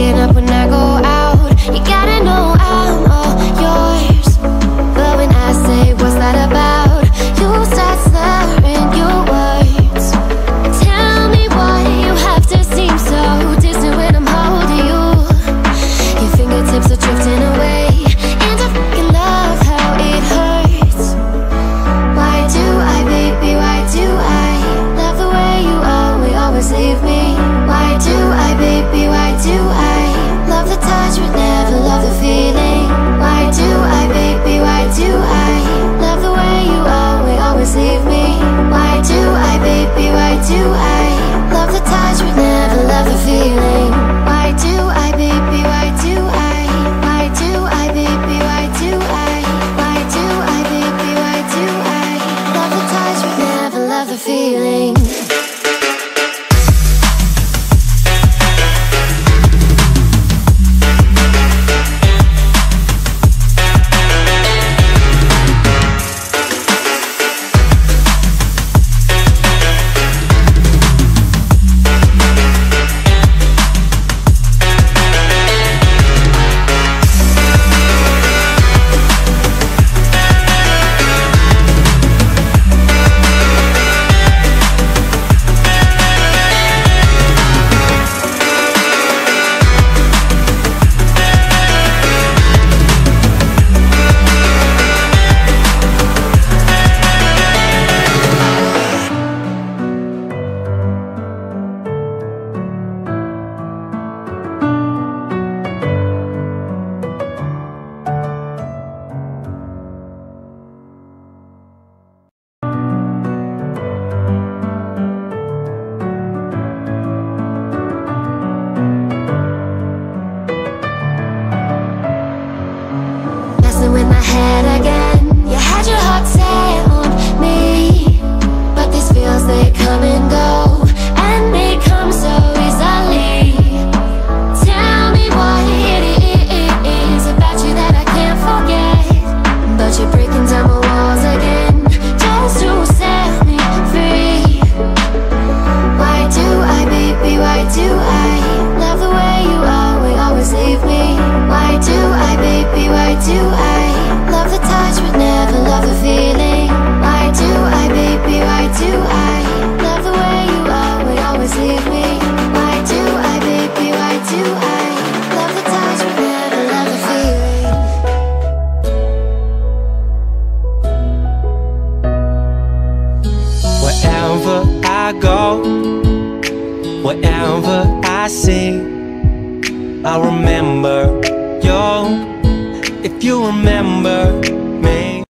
get up when I go out. You gotta know I'm all yours. But when I say what's that about, you start slurring your words. Tell me why you have to seem so distant when I'm holding you. Your fingertips are drifting away, and I fucking love how it hurts. Why do I, baby, why do I love the way you always leave me? Why do I, baby, why do I love the touch but never love the feeling? Why do I, baby, why do I love the way you always leave me? Why do I, baby, why do I love the touch but never love the feeling? Why do I, baby, why do I? Why do I, baby, why do I? Why do I, baby, why do I love the touch but never love the feeling? I remember, yo, if you remember.